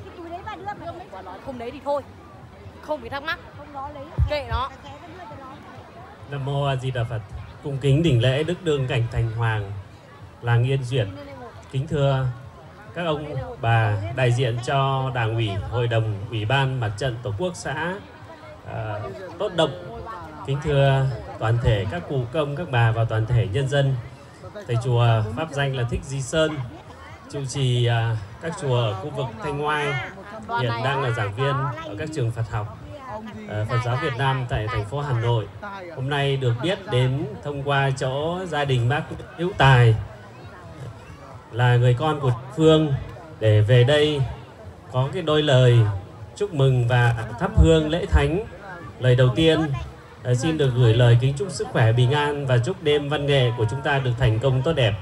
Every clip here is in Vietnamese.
lấy cái túi đấy và đưa mà. Và nói không lấy thì thôi, không phải thắc mắc, không nói lấy kệ nó. Nam Mô A Di Đà Phật. Cung kính đỉnh lễ Đức Đương Cảnh Thành Hoàng Làng Yên Duyệt. Kính thưa các ông bà đại diện cho Đảng ủy, Hội đồng, Ủy ban Mặt trận Tổ quốc xã Tốt Động, kính thưa toàn thể các cụ công, các bà và toàn thể nhân dân. Thầy chùa pháp danh là Thích Duy Sơn, trụ trì các chùa ở khu vực Thanh Oai, hiện đang là giảng viên ở các trường Phật học Phật giáo Việt Nam tại thành phố Hà Nội. Hôm nay được biết đến thông qua chỗ gia đình bác Hữu Tài là người con của Phương để về đây có cái đôi lời chúc mừng và thắp hương lễ thánh. Lời đầu tiên xin được gửi lời kính chúc sức khỏe bình an và chúc đêm văn nghệ của chúng ta được thành công tốt đẹp.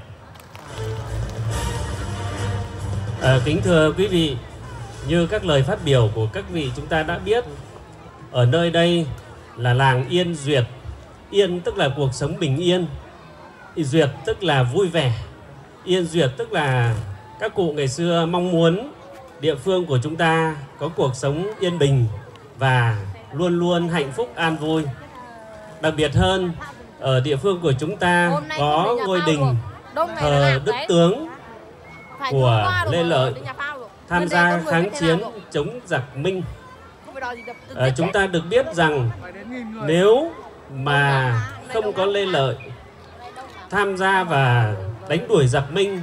Kính thưa quý vị, như các lời phát biểu của các vị chúng ta đã biết, ở nơi đây là làng Yên Duyệt. Yên tức là cuộc sống bình yên, duyệt tức là vui vẻ, yên duyệt tức là các cụ ngày xưa mong muốn địa phương của chúng ta có cuộc sống yên bình và luôn luôn hạnh phúc an vui. Đặc biệt hơn, ở địa phương của chúng ta có ngôi đình thờ Đức Tướng của Lê Lợi tham gia kháng chiến chống giặc Minh. Chúng ta được biết rằng nếu mà không có Lê Lợi tham gia và đánh đuổi giặc Minh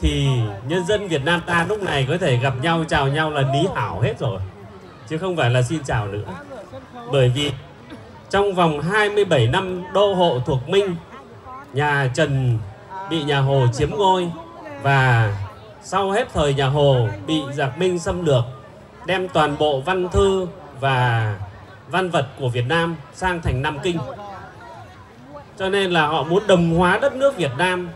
thì nhân dân Việt Nam ta lúc này có thể gặp nhau, chào nhau là ní hảo hết rồi, chứ không phải là xin chào nữa. Bởi vì trong vòng 27 năm đô hộ thuộc Minh, nhà Trần bị nhà Hồ chiếm ngôi, và sau hết thời nhà Hồ bị giặc Minh xâm lược, đem toàn bộ văn thư và văn vật của Việt Nam sang thành Nam Kinh. Cho nên là họ muốn đồng hóa đất nước Việt Nam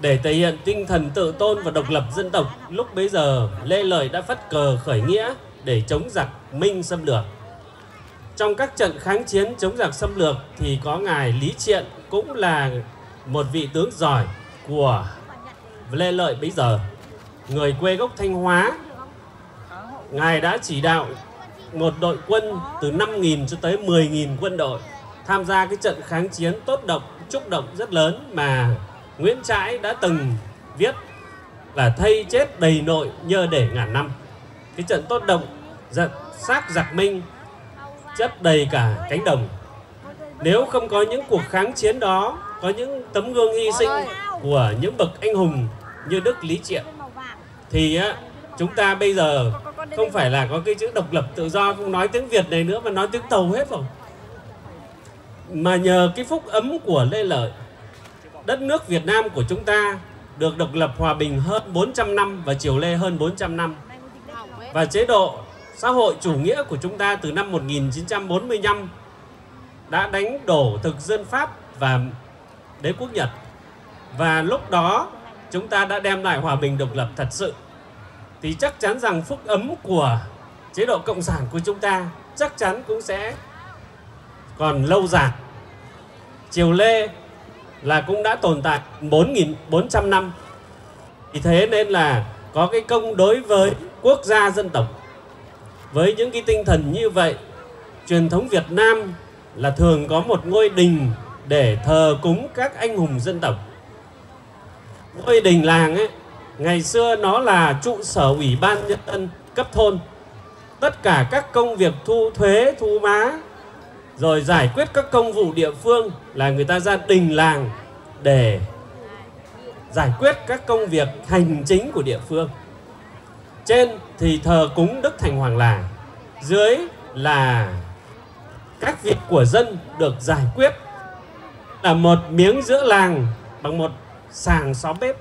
để thể hiện tinh thần tự tôn và độc lập dân tộc. Lúc bấy giờ Lê Lợi đã phất cờ khởi nghĩa để chống giặc Minh xâm lược. Trong các trận kháng chiến chống giặc xâm lược thì có ngài Lý Triện, cũng là một vị tướng giỏi của Lê Lợi bấy giờ, người quê gốc Thanh Hóa. Ngài đã chỉ đạo một đội quân từ 5.000 cho tới 10.000 quân đội tham gia cái trận kháng chiến Tốt Động, Trúc Động rất lớn mà Nguyễn Trãi đã từng viết là thây chết đầy nội nhơ để ngàn năm. Cái trận Tốt Động, xác giặc Minh chất đầy cả cánh đồng. Nếu không có những cuộc kháng chiến đó, có những tấm gương hy sinh của những bậc anh hùng như Đức Lý Triện, thì chúng ta bây giờ không phải là có cái chữ độc lập tự do, không nói tiếng Việt này nữa mà nói tiếng Tàu hết rồi. Mà nhờ cái phúc ấm của Lê Lợi, đất nước Việt Nam của chúng ta được độc lập hòa bình hơn 400 năm và triều Lê hơn 400 năm. Và chế độ xã hội chủ nghĩa của chúng ta từ năm 1945 đã đánh đổ thực dân Pháp và đế quốc Nhật. Và lúc đó chúng ta đã đem lại hòa bình độc lập thật sự. Thì chắc chắn rằng phúc ấm của chế độ cộng sản của chúng ta chắc chắn cũng sẽ còn lâu dài. Triều Lê là cũng đã tồn tại 4.400 năm. Vì thế nên là có cái công đối với quốc gia dân tộc. Với những cái tinh thần như vậy, truyền thống Việt Nam là thường có một ngôi đình để thờ cúng các anh hùng dân tộc. Ngôi đình làng ấy, ngày xưa nó là trụ sở ủy ban nhân dân cấp thôn. Tất cả các công việc thu thuế, thu má, rồi giải quyết các công vụ địa phương là người ta ra đình làng để giải quyết các công việc hành chính của địa phương. Trên thì thờ cúng Đức Thành Hoàng Làng, dưới là các việc của dân được giải quyết, là một miếng giữa làng bằng một sàng xó bếp.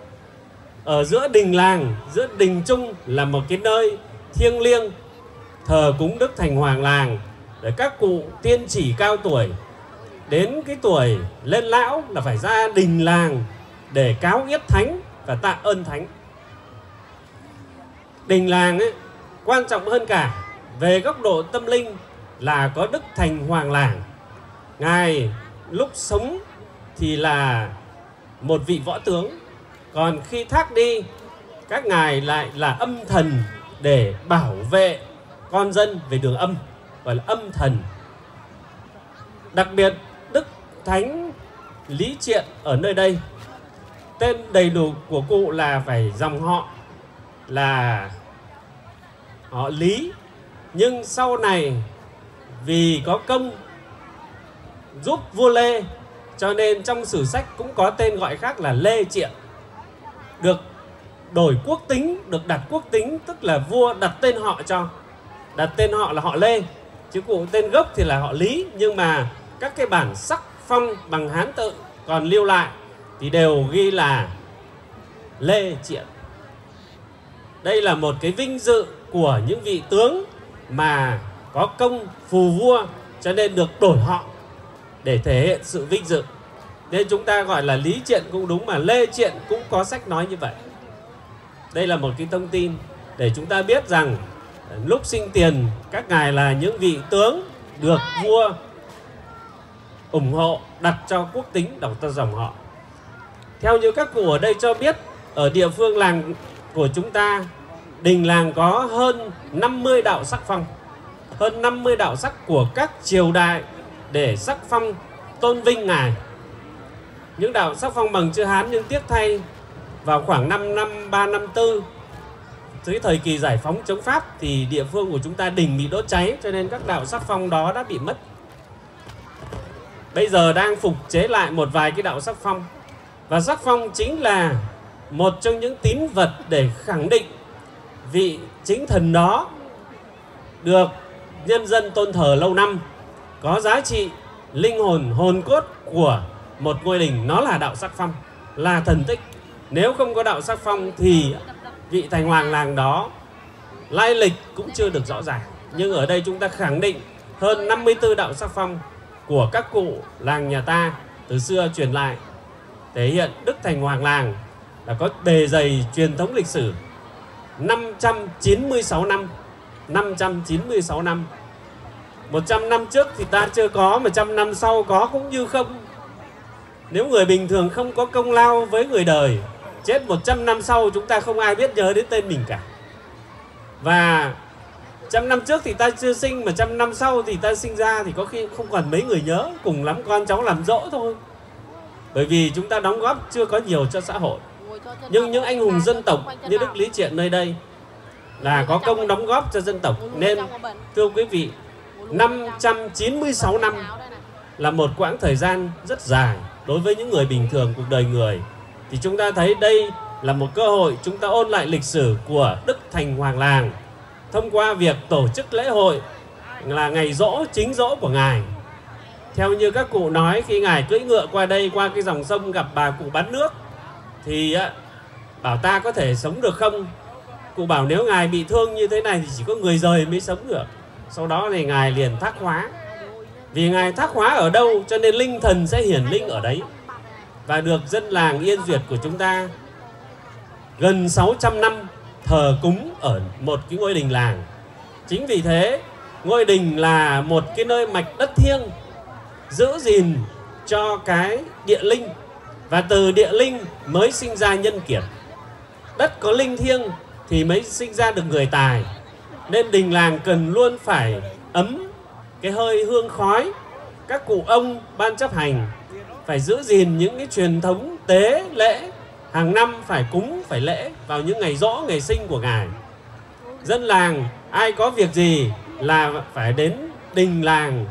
Ở giữa đình làng, giữa đình chung là một cái nơi thiêng liêng thờ cúng Đức Thành Hoàng Làng để các cụ tiên chỉ cao tuổi, đến cái tuổi lên lão là phải ra đình làng để cáo yết thánh và tạ ơn thánh. Đình làng ấy, quan trọng hơn cả về góc độ tâm linh là có Đức Thành Hoàng Làng. Ngài lúc sống thì là một vị võ tướng, còn khi thác đi các ngài lại là âm thần để bảo vệ con dân về đường âm, gọi là âm thần. Đặc biệt Đức Thánh Lý Triện ở nơi đây, tên đầy đủ của cụ là phải dòng họ là họ Lý, nhưng sau này vì có công giúp vua Lê cho nên trong sử sách cũng có tên gọi khác là Lê Triện, được đổi quốc tính, được đặt quốc tính, tức là vua đặt tên họ cho, đặt tên họ là họ Lê, chứ cụ tên gốc thì là họ Lý. Nhưng mà các cái bản sắc phong bằng Hán tự còn lưu lại thì đều ghi là Lê Triện. Đây là một cái vinh dự của những vị tướng mà có công phù vua cho nên được đổi họ để thể hiện sự vinh dự. Nên chúng ta gọi là Lý Triện cũng đúng mà Lê Triện cũng có sách nói như vậy. Đây là một cái thông tin để chúng ta biết rằng lúc sinh tiền các ngài là những vị tướng được vua ủng hộ đặt cho quốc tính, đặt cho dòng họ. Theo như các cụ ở đây cho biết, ở địa phương làng của chúng ta, đình làng có hơn 50 đạo sắc phong, hơn 50 đạo sắc của các triều đại để sắc phong tôn vinh ngài. Những đạo sắc phong bằng chữ Hán, nhưng tiếc thay vào khoảng 553-54 dưới thời kỳ giải phóng chống Pháp thì địa phương của chúng ta đình bị đốt cháy, cho nên các đạo sắc phong đó đã bị mất. Bây giờ đang phục chế lại một vài cái đạo sắc phong, và sắc phong chính là một trong những tín vật để khẳng định vị chính thần đó được nhân dân tôn thờ lâu năm, có giá trị linh hồn, hồn cốt của một ngôi đình. Nó là đạo sắc phong, là thần tích. Nếu không có đạo sắc phong thì vị thành hoàng làng đó lai lịch cũng chưa được rõ ràng. Nhưng ở đây chúng ta khẳng định hơn 54 đạo sắc phong của các cụ làng nhà ta từ xưa truyền lại, thể hiện Đức Thành Hoàng làng là có bề dày truyền thống lịch sử 596 năm. 100 năm trước thì ta chưa có, mà 100 năm sau có cũng như không. Nếu người bình thường không có công lao với người đời, chết 100 năm sau chúng ta không ai biết nhớ đến tên mình cả. Và 100 năm trước thì ta chưa sinh, mà 100 năm sau thì ta sinh ra thì có khi không còn mấy người nhớ, cùng lắm con cháu làm dỗ thôi. Bởi vì chúng ta đóng góp chưa có nhiều cho xã hội. Nhưng những anh hùng dân tộc như Đức Lý Triện nơi đây là có công đóng góp cho dân tộc. Nên thưa quý vị, 596 năm là một quãng thời gian rất dài đối với những người bình thường, cuộc đời người. Thì chúng ta thấy đây là một cơ hội chúng ta ôn lại lịch sử của Đức Thành Hoàng làng thông qua việc tổ chức lễ hội là ngày giỗ, chính giỗ của ngài. Theo như các cụ nói, khi ngài cưỡi ngựa qua đây, qua cái dòng sông gặp bà cụ bán nước, thì bảo ta có thể sống được không? Cụ bảo nếu ngài bị thương như thế này thì chỉ có người rời mới sống được. Sau đó thì ngài liền thác hóa. Vì ngài thác hóa ở đâu cho nên linh thần sẽ hiển linh ở đấy. Và được dân làng Yên Duyệt của chúng ta gần 600 năm thờ cúng ở một cái ngôi đình làng. Chính vì thế ngôi đình là một cái nơi mạch đất thiêng giữ gìn cho cái địa linh, và từ địa linh mới sinh ra nhân kiệt. Đất có linh thiêng thì mới sinh ra được người tài. Nên đình làng cần luôn phải ấm cái hơi hương khói. Các cụ ông ban chấp hành phải giữ gìn những cái truyền thống tế lễ, hàng năm phải cúng, phải lễ vào những ngày giỗ, ngày sinh của ngài. Dân làng ai có việc gì là phải đến đình làng,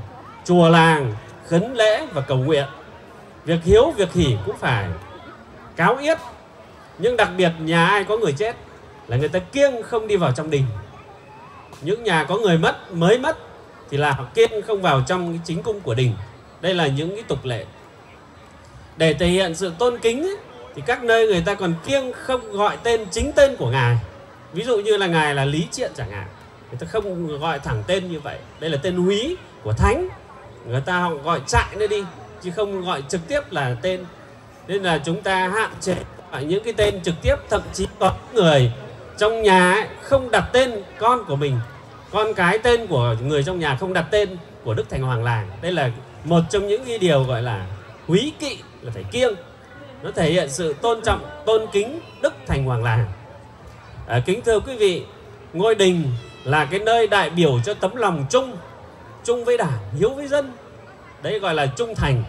chùa làng khấn lễ và cầu nguyện. Việc hiếu, việc hỉ cũng phải cáo yết. Nhưng đặc biệt nhà ai có người chết là người ta kiêng không đi vào trong đình. Những nhà có người mất, mới mất thì là họ kiêng không vào trong cái chính cung của đình. Đây là những cái tục lệ để thể hiện sự tôn kính ấy, thì các nơi người ta còn kiêng không gọi tên, chính tên của ngài. Ví dụ như là ngài là Lý Triện chẳng hạn, người ta không gọi thẳng tên như vậy. Đây là tên húy của thánh, người ta họ gọi trại nữa đi chứ không gọi trực tiếp là tên. Nên là chúng ta hạn chế gọi những cái tên trực tiếp. Thậm chí có người trong nhà ấy, không đặt tên con của mình, con cái tên của người trong nhà, không đặt tên của Đức Thành Hoàng làng. Đây là một trong những cái điều gọi là húy kỵ, là phải kiêng. Nó thể hiện sự tôn trọng, tôn kính Đức Thành Hoàng làng. Kính thưa quý vị, Ngôi đình là cái nơi đại biểu cho tấm lòng chung, chung với đảng, hiếu với dân. Đấy gọi là trung thành.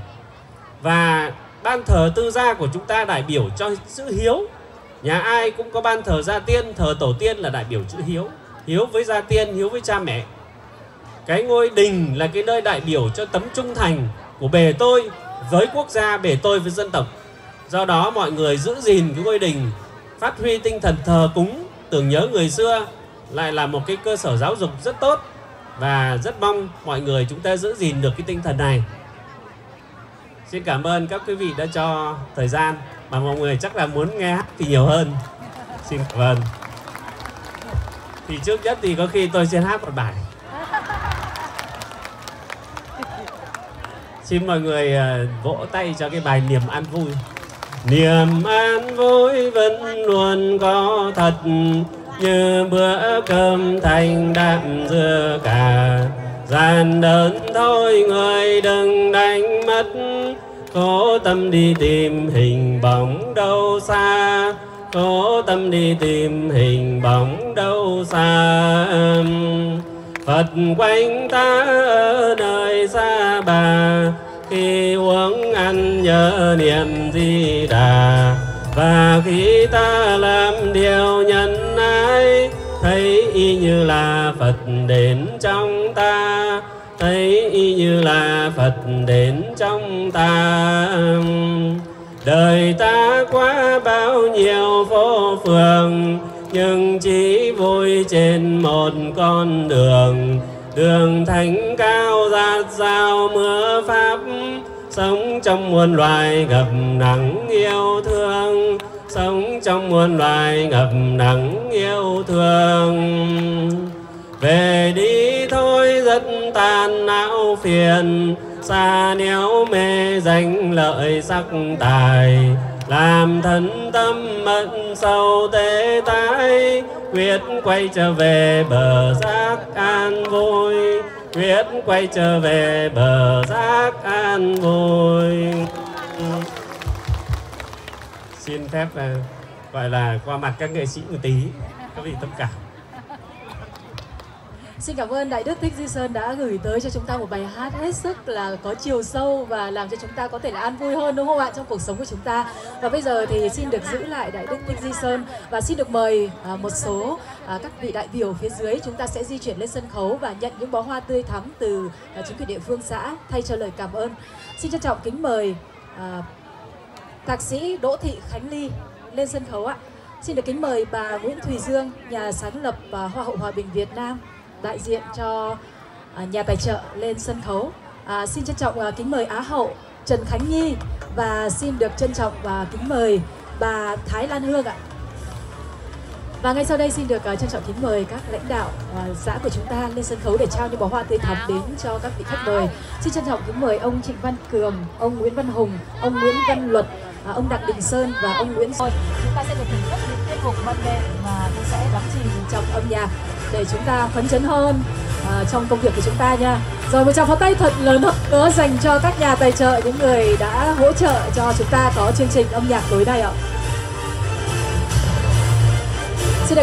Và ban thờ Tư Gia của chúng ta đại biểu cho sự hiếu. Nhà ai cũng có ban thờ gia tiên, thờ tổ tiên là đại biểu chữ hiếu. Hiếu với gia tiên, hiếu với cha mẹ. Cái ngôi đình là cái nơi đại biểu cho tấm trung thành của bề tôi với quốc gia, bề tôi với dân tộc. Do đó mọi người giữ gìn cái ngôi đình, phát huy tinh thần thờ cúng, tưởng nhớ người xưa lại là một cái cơ sở giáo dục rất tốt. Và rất mong mọi người chúng ta giữ gìn được cái tinh thần này. Xin cảm ơn các quý vị đã cho thời gian. Mà mọi người chắc là muốn nghe hát thì nhiều hơn. Xin cảm ơn. Thì trước nhất thì có khi tôi xin hát một bài. Xin mọi người vỗ tay cho cái bài Niềm An Vui. Niềm an vui vẫn luôn có thật, như bữa cơm thành đạm dưa cả. Gian đơn thôi người đừng đánh mất, cố tâm đi tìm hình bóng đâu xa. Cố tâm đi tìm hình bóng đâu xa. Phật quanh ta ở nơi xa bà, khi uống ăn nhớ niệm Di Đà. Và khi ta làm điều nhân ái, thấy y như là Phật đến trong ta. Thấy y như là Phật đến trong ta. Đời ta quá bao nhiêu phố phường, nhưng chỉ vui trên một con đường. Đường thánh cao rạt rào mưa pháp, sống trong muôn loài ngập nắng yêu thương. Sống trong muôn loài ngập nắng yêu thương. Về đi thôi rất tan não phiền, xa néo mê danh lợi sắc tài. Làm thân tâm mận sâu tê tái, quyết quay trở về bờ giác an vui. Quyết quay trở về bờ giác an vui. Xin phép gọi là qua mặt các nghệ sĩ một tí, các vị thông cảm. Xin cảm ơn Đại Đức Thích Duy Sơn đã gửi tới cho chúng ta một bài hát hết sức là có chiều sâu và làm cho chúng ta có thể là an vui hơn, đúng không ạ, trong cuộc sống của chúng ta. Và bây giờ thì xin được giữ lại Đại Đức Thích Duy Sơn và xin được mời một số các vị đại biểu phía dưới. Chúng ta sẽ di chuyển lên sân khấu và nhận những bó hoa tươi thắm từ chính quyền địa phương xã thay cho lời cảm ơn. Xin trân trọng kính mời thạc sĩ Đỗ Thị Khánh Ly lên sân khấu ạ. Xin được kính mời bà Nguyễn Thùy Dương, nhà sáng lập Hoa hậu Hòa bình Việt Nam, đại diện cho nhà tài trợ lên sân khấu. Xin trân trọng kính mời Á hậu Trần Khánh Nhi và xin được trân trọng và kính mời bà Thái Lan Hương ạ. Và ngay sau đây xin được trân trọng kính mời các lãnh đạo xã của chúng ta lên sân khấu để trao những bó hoa tươi thắm đến cho các vị khách mời. Xin trân trọng kính mời ông Trịnh Văn Cường, ông Nguyễn Văn Hùng, ông Nguyễn Văn Luật, ông Đặng Đình Sơn và ông Nguyễn Văn Luật. Chúng ta sẽ được thưởng thức những tiết mục văn nghệ mà cũng sẽ đắm chìm trong âm nhạc để chúng ta phấn chấn hơn trong công việc của chúng ta nha. Rồi một tràng pháo tay thật lớn hơn nữa dành cho các nhà tài trợ, những người đã hỗ trợ cho chúng ta có chương trình âm nhạc tối nay ạ.